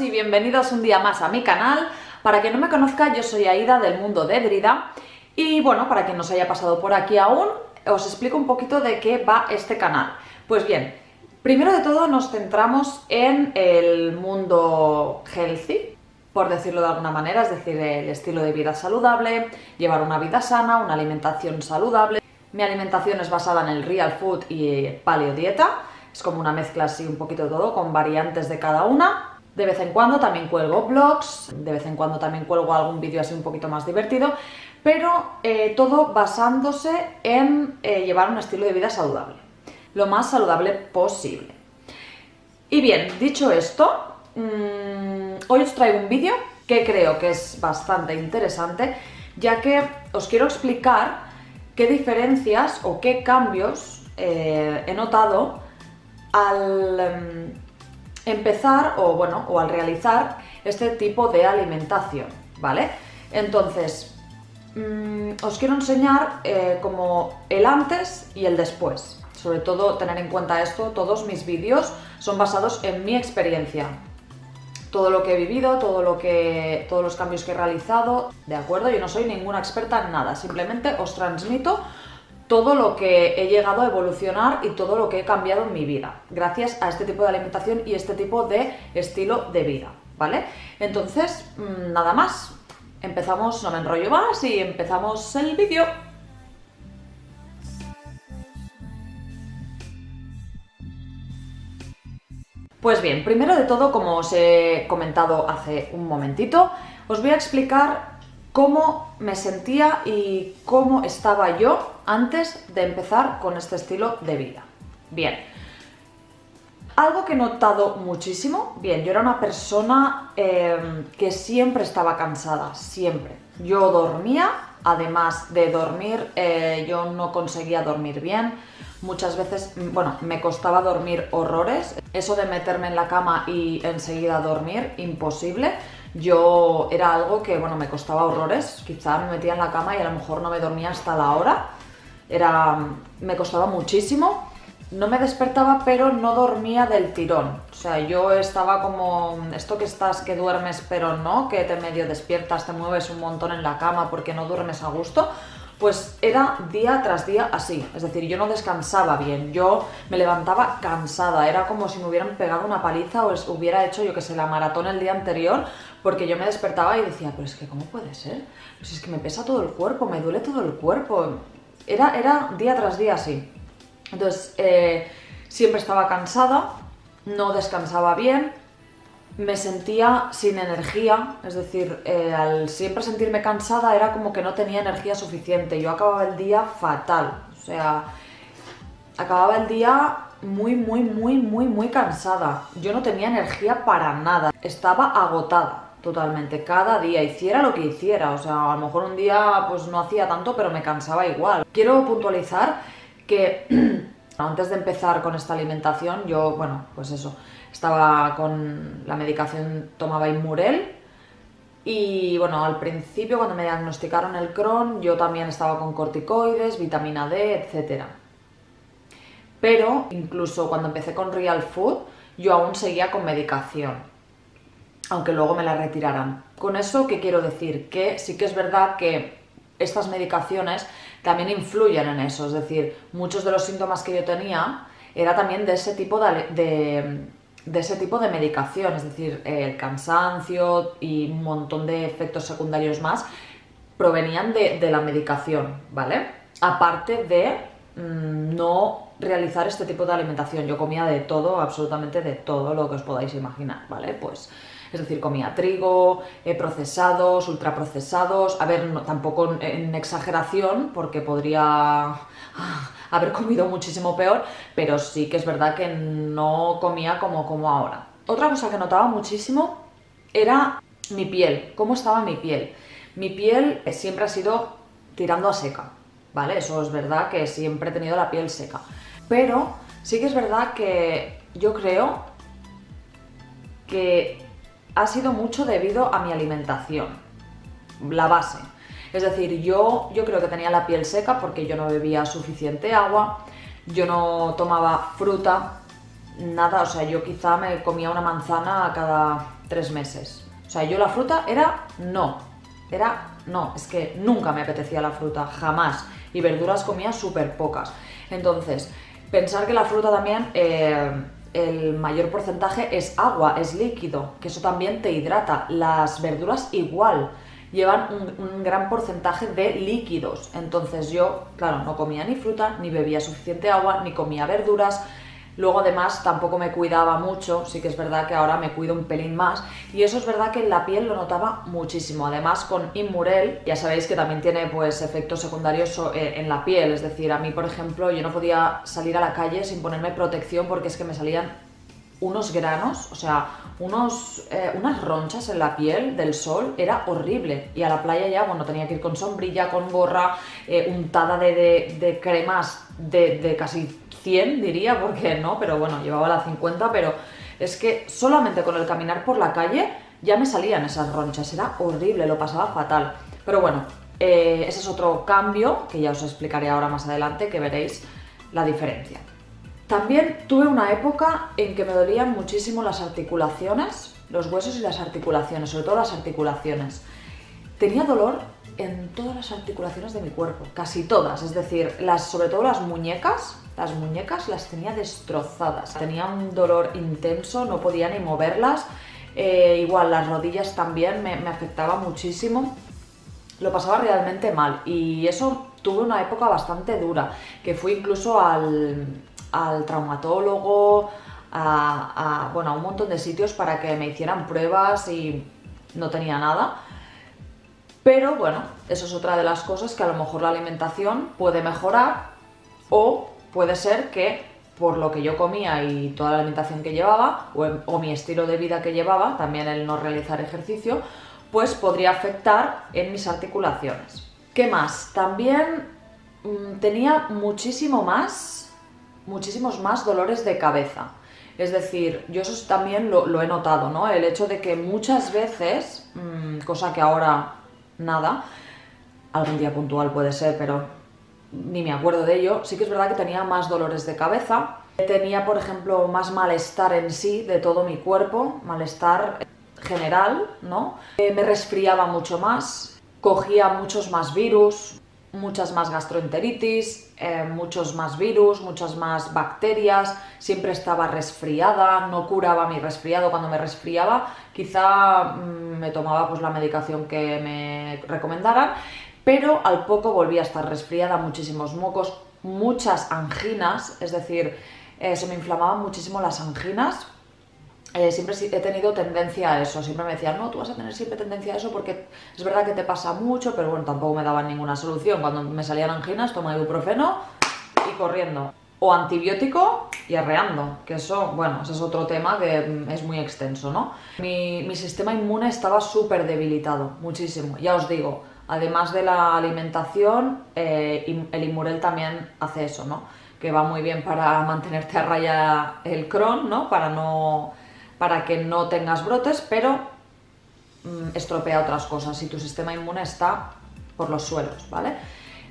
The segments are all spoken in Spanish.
y bienvenidos un día más a mi canal. Para quien no me conozca, yo soy Aida del mundo de Drida y bueno, para quien no se haya pasado por aquí aún, os explico un poquito de qué va este canal. Pues bien, primero de todo nos centramos en el mundo healthy, por decirlo de alguna manera, es decir, el estilo de vida saludable, llevar una vida sana, una alimentación saludable. Mi alimentación es basada en el Real Food y Paleo Dieta. Es como una mezcla así un poquito de todo, con variantes de cada una. De vez en cuando también cuelgo vlogs, de vez en cuando también cuelgo algún vídeo así un poquito más divertido, pero todo basándose en llevar un estilo de vida saludable, lo más saludable posible. Y bien, dicho esto, hoy os traigo un vídeo que creo que es bastante interesante, ya que os quiero explicar qué diferencias o qué cambios he notado al empezar o al realizar este tipo de alimentación, ¿vale? Entonces, os quiero enseñar como el antes y el después. Sobre todo, tener en cuenta esto, todos mis vídeos son basados en mi experiencia. Todo lo que he vivido, todos los cambios que he realizado, ¿de acuerdo? Yo no soy ninguna experta en nada, simplemente os transmito todo lo que he llegado a evolucionar y todo lo que he cambiado en mi vida, gracias a este tipo de alimentación y este tipo de estilo de vida, ¿vale? Entonces, nada más, empezamos, no me enrollo más y empezamos el vídeo. Pues bien, primero de todo, como os he comentado hace un momentito, os voy a explicar cómo me sentía y cómo estaba yo antes de empezar con este estilo de vida. Bien, algo que he notado muchísimo, bien, yo era una persona que siempre estaba cansada, siempre. Yo dormía, además de dormir, yo no conseguía dormir bien, muchas veces, bueno, me costaba dormir horrores, eso de meterme en la cama y enseguida dormir, imposible. Yo era algo que, bueno, me costaba horrores, quizá me metía en la cama y a lo mejor no me dormía hasta la hora, me costaba muchísimo, no me despertaba pero no dormía del tirón, o sea, yo estaba como, esto que estás, que duermes pero no, que te medio despiertas, te mueves un montón en la cama porque no duermes a gusto, pues era día tras día así, es decir, yo no descansaba bien, yo me levantaba cansada, era como si me hubieran pegado una paliza o hubiera hecho, yo que sé, la maratón el día anterior, porque yo me despertaba y decía, pero es que ¿cómo puede ser? Pues es que me pesa todo el cuerpo, me duele todo el cuerpo, era día tras día así. Entonces, siempre estaba cansada, no descansaba bien, me sentía sin energía, es decir, al siempre sentirme cansada era como que no tenía energía suficiente, yo acababa el día fatal, o sea, acababa el día muy cansada, yo no tenía energía para nada, estaba agotada totalmente, cada día, hiciera lo que hiciera, o sea, a lo mejor un día pues no hacía tanto, pero me cansaba igual. Quiero puntualizar que antes de empezar con esta alimentación, yo, bueno, pues eso, estaba con la medicación, tomaba Imurel y, bueno, al principio cuando me diagnosticaron el Crohn, yo también estaba con corticoides, vitamina D, etc. Pero incluso cuando empecé con Real Food, yo aún seguía con medicación, aunque luego me la retiraran. Con eso, ¿qué quiero decir? Que sí que es verdad que estas medicaciones también influyen en eso, es decir, muchos de los síntomas que yo tenía era también de ese tipo de ese tipo de medicación, es decir, el cansancio y un montón de efectos secundarios más provenían de la medicación, ¿vale? Aparte de no realizar este tipo de alimentación, yo comía de todo, absolutamente de todo lo que os podáis imaginar, ¿vale? Pues, es decir, comía trigo, procesados, ultraprocesados, a ver, no, tampoco en exageración, porque podría haber comido muchísimo peor, pero sí que es verdad que no comía como ahora. Otra cosa que notaba muchísimo era mi piel, cómo estaba mi piel. Mi piel siempre ha sido tirando a seca, ¿vale? Eso es verdad que siempre he tenido la piel seca, pero sí que es verdad que yo creo que ha sido mucho debido a mi alimentación, la base. Es decir, yo creo que tenía la piel seca porque yo no bebía suficiente agua, yo no tomaba fruta, nada, o sea, yo quizá me comía una manzana 3 meses. O sea, yo la fruta era no, es que nunca me apetecía la fruta, jamás. Y verduras comía súper pocas. Entonces, pensar que la fruta también, el mayor porcentaje es agua, es líquido, que eso también te hidrata. Las verduras igual, llevan un gran porcentaje de líquidos. Entonces yo, claro, no comía ni fruta, ni bebía suficiente agua, ni comía verduras. Luego además tampoco me cuidaba mucho, sí que es verdad que ahora me cuido un pelín más, y eso es verdad que en la piel lo notaba muchísimo. Además con Imurel, ya sabéis que también tiene pues efectos secundarios en la piel, es decir, a mí por ejemplo yo no podía salir a la calle sin ponerme protección porque es que me salían unos granos, o sea, unas ronchas en la piel del sol, era horrible. Y a la playa ya, bueno, tenía que ir con sombrilla, con gorra, untada de cremas de casi 100, diría, porque no, pero bueno, llevaba la 50, pero es que solamente con el caminar por la calle ya me salían esas ronchas, era horrible, lo pasaba fatal. Pero bueno, ese es otro cambio que ya os explicaré ahora más adelante, que veréis la diferencia. También tuve una época en que me dolían muchísimo las articulaciones, los huesos y las articulaciones, sobre todo las articulaciones. Tenía dolor en todas las articulaciones de mi cuerpo, casi todas, es decir, sobre todo las muñecas las tenía destrozadas. Tenía un dolor intenso, no podía ni moverlas, igual las rodillas también me afectaba muchísimo. Lo pasaba realmente mal y eso tuve una época bastante dura, que fui incluso al traumatólogo, bueno, a un montón de sitios para que me hicieran pruebas y no tenía nada. Pero bueno, eso es otra de las cosas que a lo mejor la alimentación puede mejorar, o puede ser que por lo que yo comía y toda la alimentación que llevaba o mi estilo de vida que llevaba, también el no realizar ejercicio, pues podría afectar en mis articulaciones. ¿Qué más? También tenía muchísimos más dolores de cabeza. Es decir, yo eso también lo he notado, ¿no? El hecho de que muchas veces, cosa que ahora nada, algún día puntual puede ser, pero ni me acuerdo de ello, sí que es verdad que tenía más dolores de cabeza, tenía por ejemplo más malestar en sí de todo mi cuerpo, malestar general, ¿no? Me resfriaba mucho más, cogía muchos más virus, muchas más gastroenteritis, muchos más virus, muchas más bacterias, siempre estaba resfriada, no curaba mi resfriado. Cuando me resfriaba quizá me tomaba pues la medicación que me recomendaran, pero al poco volvía a estar resfriada, muchísimos mocos, muchas anginas, es decir, se me inflamaban muchísimo las anginas. Siempre he tenido tendencia a eso, siempre me decían, no, tú vas a tener siempre tendencia a eso porque es verdad que te pasa mucho, pero bueno, tampoco me daban ninguna solución. Cuando me salían anginas, tomaba ibuprofeno y corriendo. O antibiótico y arreando, que eso, bueno, ese es otro tema que es muy extenso, ¿no? Mi sistema inmune estaba súper debilitado, muchísimo, ya os digo, además de la alimentación, el Imurel también hace eso, ¿no? Que va muy bien para mantenerte a raya el Crohn, ¿no? Para que no tengas brotes, pero estropea otras cosas y tu sistema inmune está por los suelos, ¿vale?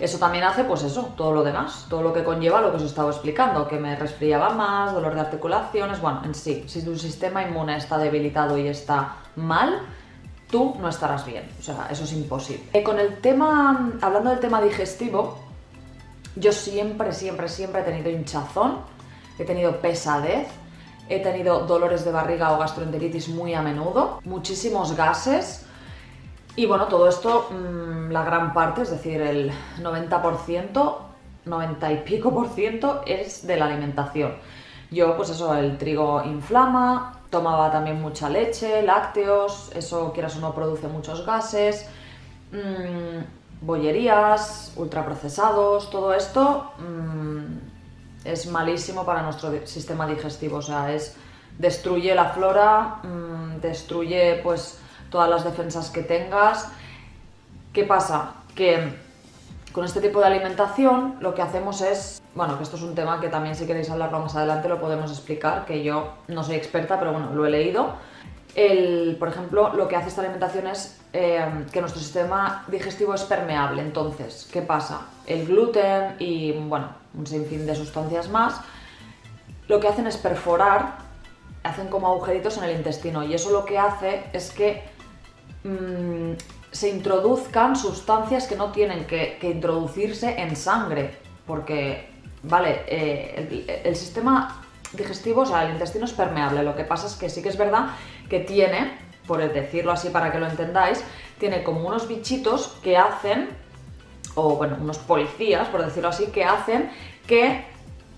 Eso también hace, pues eso, todo lo demás, todo lo que conlleva lo que os estaba explicando, que me resfriaba más, dolor de articulaciones, bueno, en sí, si tu sistema inmune está debilitado y está mal, tú no estarás bien, o sea, eso es imposible. Hablando del tema digestivo, yo siempre he tenido hinchazón, he tenido pesadez, he tenido dolores de barriga o gastroenteritis muy a menudo, muchísimos gases y bueno, todo esto, la gran parte, es decir, el 90%, 90 y pico por ciento es de la alimentación. Yo pues eso, el trigo inflama, tomaba también mucha leche, lácteos, eso quieras o no produce muchos gases, bollerías, ultraprocesados, todo esto es malísimo para nuestro sistema digestivo, o sea, destruye la flora, destruye pues todas las defensas que tengas. ¿Qué pasa? Que con este tipo de alimentación lo que hacemos es, bueno, que esto es un tema que también si queréis hablarlo más adelante lo podemos explicar, que yo no soy experta, pero bueno, lo he leído. Por ejemplo, lo que hace esta alimentación es que nuestro sistema digestivo es permeable. Entonces, ¿qué pasa? El gluten y, bueno, un sinfín de sustancias más, lo que hacen es perforar hacen como agujeritos en el intestino, y eso lo que hace es que se introduzcan sustancias que no tienen que introducirse en sangre, porque, vale, el sistema digestivo, o sea, el intestino es permeable. Lo que pasa es que sí que es verdad que tiene, por decirlo así para que lo entendáis, tiene como unos bichitos que hacen, o bueno, unos policías, por decirlo así, que hacen que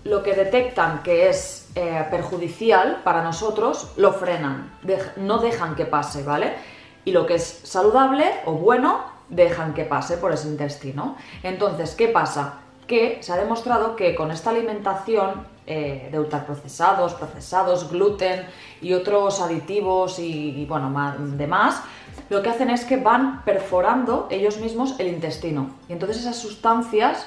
lo que detectan que es perjudicial para nosotros, lo frenan, no dejan que pase, ¿vale? Y lo que es saludable o bueno, dejan que pase por ese intestino. Entonces, ¿qué pasa? Que se ha demostrado que con esta alimentación de ultraprocesados, procesados, gluten y otros aditivos y bueno, demás, lo que hacen es que van perforando ellos mismos el intestino. Y entonces esas sustancias,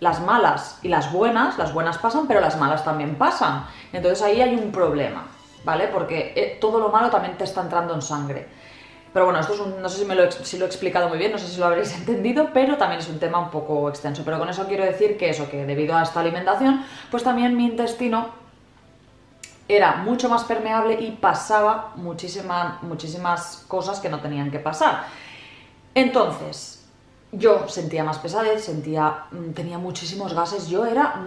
las malas y las buenas pasan, pero las malas también pasan. Entonces ahí hay un problema, ¿vale? Porque todo lo malo también te está entrando en sangre. Pero bueno, esto es no sé si lo he explicado muy bien, no sé si lo habréis entendido, pero también es un tema un poco extenso. Pero con eso quiero decir que eso, que debido a esta alimentación, pues también mi intestino era mucho más permeable y pasaba muchísimas cosas que no tenían que pasar. Entonces, yo sentía más pesadez, tenía muchísimos gases. Yo era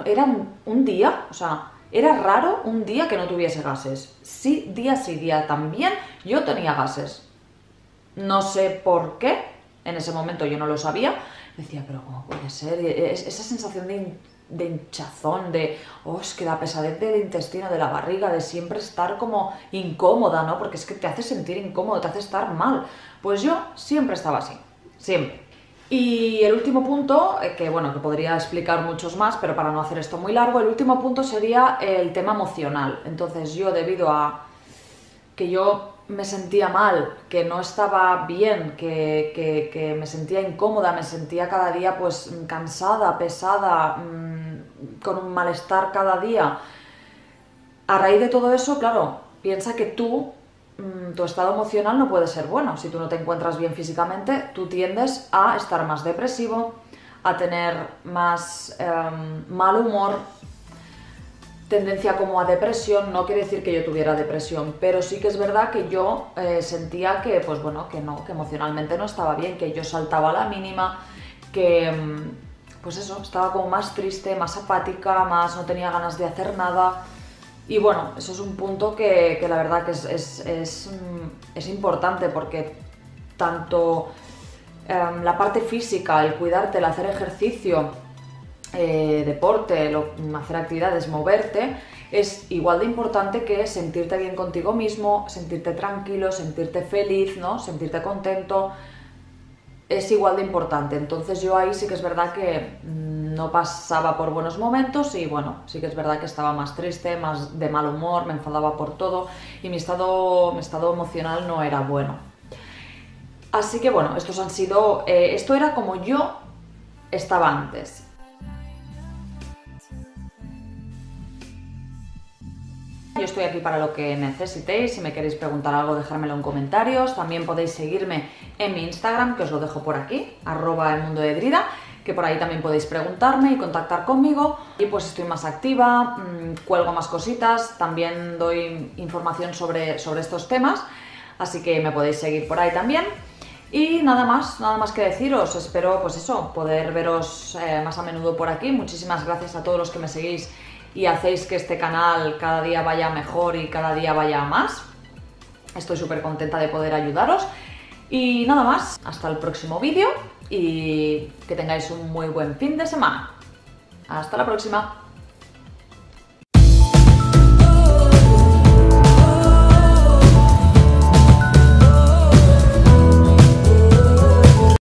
un día, o sea, era raro un día que no tuviese gases. Sí, día también yo tenía gases. No sé por qué, en ese momento yo no lo sabía. Decía, pero ¿cómo puede ser? Esa sensación de hinchazón, es que la pesadez del intestino, de la barriga, de siempre estar como incómoda, ¿no? Porque es que te hace sentir incómodo, te hace estar mal. Pues yo siempre estaba así, siempre. Y el último punto, que bueno, que podría explicar muchos más, pero para no hacer esto muy largo, el último punto sería el tema emocional. Entonces yo, debido a que yo me sentía mal, que no estaba bien, que me sentía incómoda, me sentía cada día pues cansada, pesada, con un malestar cada día. A raíz de todo eso, claro, piensa que tú, tu estado emocional no puede ser bueno. Si tú no te encuentras bien físicamente, tú tiendes a estar más depresivo, a tener más mal humor, tendencia como a depresión. No quiere decir que yo tuviera depresión, pero sí que es verdad que yo sentía que, pues bueno, que emocionalmente no estaba bien, que yo saltaba a la mínima, que pues eso, estaba como más triste, más apática, más no tenía ganas de hacer nada. Y bueno, eso es un punto que la verdad que es importante, porque tanto la parte física, el cuidarte, el hacer ejercicio, deporte, hacer actividades, moverte, es igual de importante que sentirte bien contigo mismo, sentirte tranquilo, sentirte feliz, ¿no? Sentirte contento, es igual de importante. Entonces yo ahí sí que es verdad que no pasaba por buenos momentos y bueno, sí que es verdad que estaba más triste, más de mal humor, me enfadaba por todo y mi estado emocional no era bueno. Así que bueno, estos han sido, esto era como yo estaba antes. Yo estoy aquí para lo que necesitéis. Si me queréis preguntar algo, dejármelo en comentarios. También podéis seguirme en mi Instagram, que os lo dejo por aquí, @elmundodeDrida, que por ahí también podéis preguntarme y contactar conmigo. Y pues estoy más activa, cuelgo más cositas, también doy información sobre estos temas, así que me podéis seguir por ahí también. Y nada más que deciros, espero pues eso, poder veros más a menudo por aquí. Muchísimas gracias a todos los que me seguís y hacéis que este canal cada día vaya mejor y cada día vaya más. Estoy súper contenta de poder ayudaros. Y nada más, hasta el próximo vídeo y que tengáis un muy buen fin de semana. Hasta la próxima.